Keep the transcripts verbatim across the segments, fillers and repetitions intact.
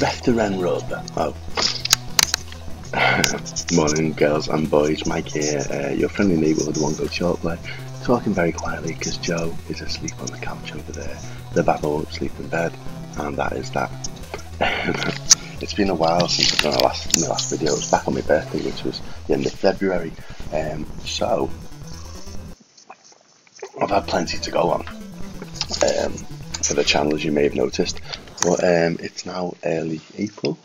veteran rub. Oh. Morning, girls and boys. Mike here, uh, your friendly neighbourhood one-go short play. Talking very quietly because Joe is asleep on the couch over there. The Babbo won't sleep in bed, and that is that. It's been a while since my last my last video. It was back on my birthday, which was the end of February. Um, so I've had plenty to go on um, for the channel, as you may have noticed. But um, it's now early April,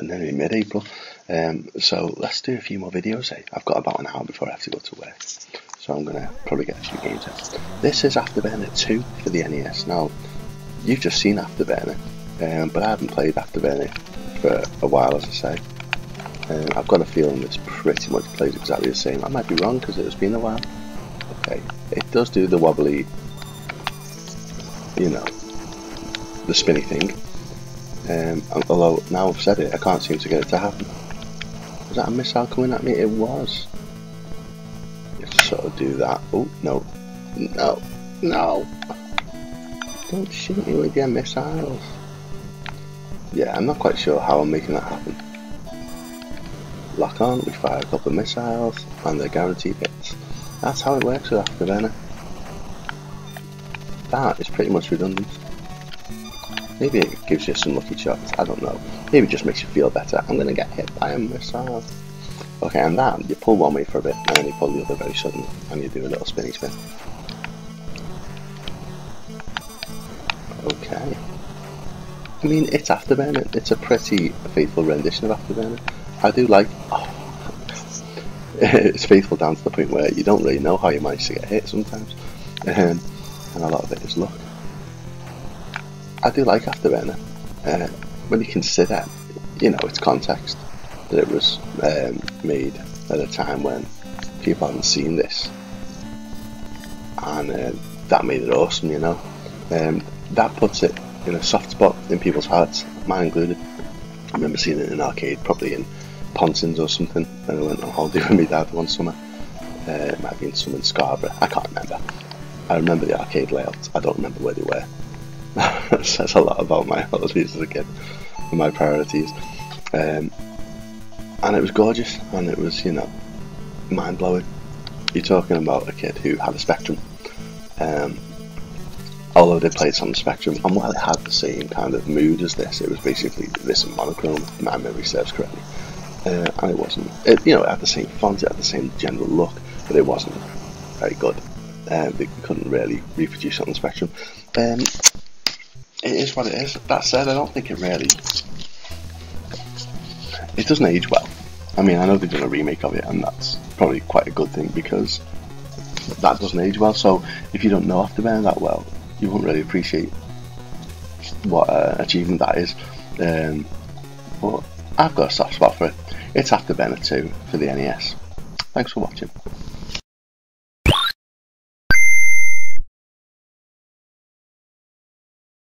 nearly mid-April. Um, so let's do a few more videos. Eh? I've got about an hour before I have to go to work, so I'm gonna probably get a few games out. This is After Burner two for the N E S. Now you've just seen After Burner. Um, but I haven't played After Burner for a while, as I say. Um, I've got a feeling it's pretty much plays exactly the same. I might be wrong because it's been a while. Okay, it does do the wobbly, you know, the spinny thing. Um, although now I've said it, I can't seem to get it to happen. Was that a missile coming at me? It was. You have to sort of do that. Oh no, no, no! Don't shoot me with your missiles. Yeah, I'm not quite sure how I'm making that happen. Lock on, we fire a couple of missiles, and they're guaranteed hits. That's how it works with After Burner. That is pretty much redundant. Maybe it gives you some lucky shots, I don't know. Maybe it just makes you feel better. I'm going to get hit by a missile. Okay, and that, you pull one way for a bit, and then you pull the other very suddenly, and you do a little spinny spin. Okay. I mean, it's After Burner. It's a pretty faithful rendition of After Burner. I do like. Oh, it's faithful down to the point where you don't really know how you manage to get hit sometimes, um, and a lot of it is luck. I do like After Burner. Uh, when you consider, you know, its context, that it was um, made at a time when people hadn't seen this, and uh, that made it awesome. You know, um, that puts it in a soft spot in people's hearts, mine included. I remember seeing it in an arcade, probably in Pontins or something, when I went on holiday with my dad one summer. Uh, it might have been some in Scarborough, I can't remember. I remember the arcade layouts, I don't remember where they were. That says a lot about my holidays as a kid, and my priorities. Um, and it was gorgeous, and it was, you know, mind-blowing. You're talking about a kid who had a Spectrum. Um, Although they played on the Spectrum, and while it had the same kind of mood as this, it was basically this in monochrome, if my memory serves correctly. Uh, and it wasn't, it, you know, it had the same font, it had the same general look, but it wasn't very good. Um, they couldn't really reproduce it on the Spectrum. Um, it is what it is. That said, I don't think it really, it doesn't age well. I mean, I know they've done a remake of it, and that's probably quite a good thing, because that doesn't age well. So if you don't know After Burner that well, you won't really appreciate what uh, achievement that is, um, but I've got a soft spot for it. It's After Burner two for the N E S. Thanks for watching.